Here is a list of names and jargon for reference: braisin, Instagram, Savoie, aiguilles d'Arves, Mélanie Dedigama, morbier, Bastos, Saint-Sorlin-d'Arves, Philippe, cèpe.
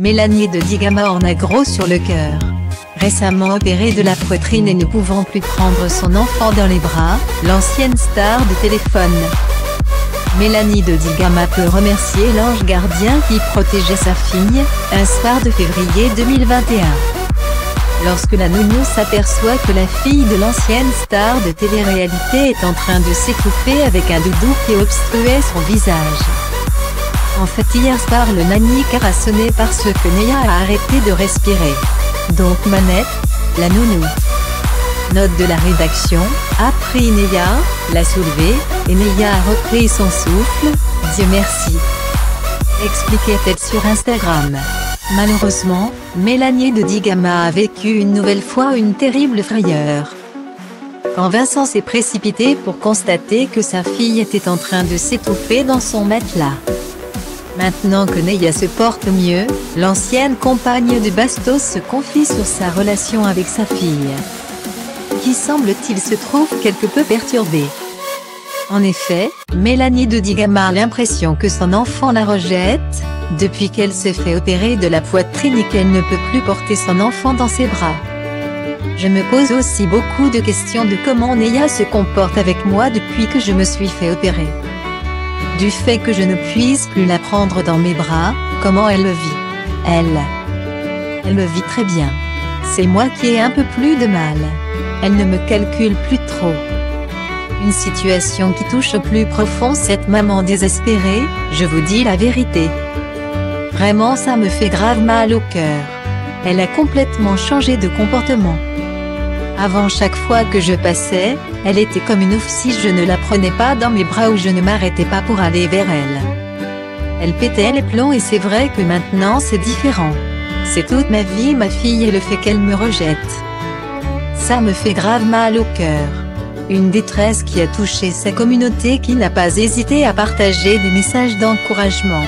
Mélanie Dedigama en a gros sur le cœur. Récemment opérée de la poitrine et ne pouvant plus prendre son enfant dans les bras, l'ancienne star de Téléphone. Mélanie Dedigama peut remercier l'ange gardien qui protégeait sa fille, un soir de février 2021. Lorsque la nounou s'aperçoit que la fille de l'ancienne star de télé-réalité est en train de s'étouffer avec un doudou qui obstruait son visage. En fait, hier soir, le nanny car a sonné parce que Néa a arrêté de respirer. Donc Manette, la nounou. Note de la rédaction, a pris Néa, l'a soulevée, et Néa a repris son souffle, Dieu merci. Expliquait-elle sur Instagram. Malheureusement, Mélanie Dedigama a vécu une nouvelle fois une terrible frayeur. Quand Vincent s'est précipité pour constater que sa fille était en train de s'étouffer dans son matelas. Maintenant que Néa se porte mieux, l'ancienne compagne de Bastos se confie sur sa relation avec sa fille, qui semble-t-il se trouve quelque peu perturbée. En effet, Mélanie Dedigama a l'impression que son enfant la rejette, depuis qu'elle s'est fait opérer de la poitrine et qu'elle ne peut plus porter son enfant dans ses bras. Je me pose aussi beaucoup de questions de comment Néa se comporte avec moi depuis que je me suis fait opérer. Du fait que je ne puisse plus la prendre dans mes bras, comment elle le vit? Elle le vit très bien. C'est moi qui ai un peu plus de mal. Elle ne me calcule plus trop. Une situation qui touche au plus profond cette maman désespérée, je vous dis la vérité. Vraiment ça me fait grave mal au cœur. Elle a complètement changé de comportement. Avant chaque fois que je passais, elle était comme une ouf si je ne la prenais pas dans mes bras ou je ne m'arrêtais pas pour aller vers elle. Elle pétait les plombs et c'est vrai que maintenant c'est différent. C'est toute ma vie ma fille et le fait qu'elle me rejette. Ça me fait grave mal au cœur. Une détresse qui a touché sa communauté qui n'a pas hésité à partager des messages d'encouragement.